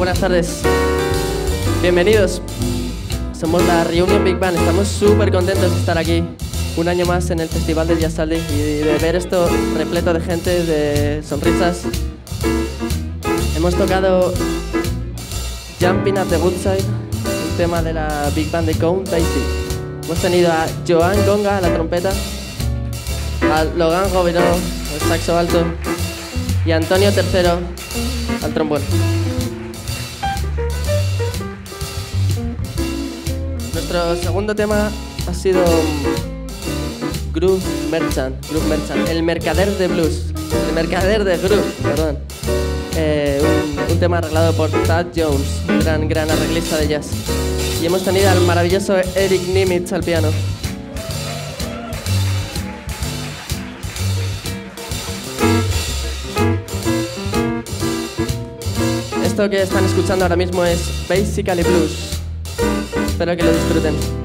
buenas tardes. Bienvenidos. Somos la Reunion Big Band. Estamos súper contentos de estar aquí un año más en el Festival de Jazz Aldi y de ver esto repleto de gente, de sonrisas. Hemos tocado Jumpin' at the Woodside, un tema de la Big Band de Count Basie. Hemos tenido a Joan Conga a la trompeta, a Laurent Robino al saxo alto y a Antonio Tercero al trombón. Nuestro segundo tema ha sido Groove Merchant, el mercader de blues, el mercader de groove, perdón. Un tema arreglado por Thad Jones, un gran arreglista de jazz. Y hemos tenido al maravilloso Eric Nimitz al piano. Esto que están escuchando ahora mismo es Basically Blues. Espero que lo disfruten.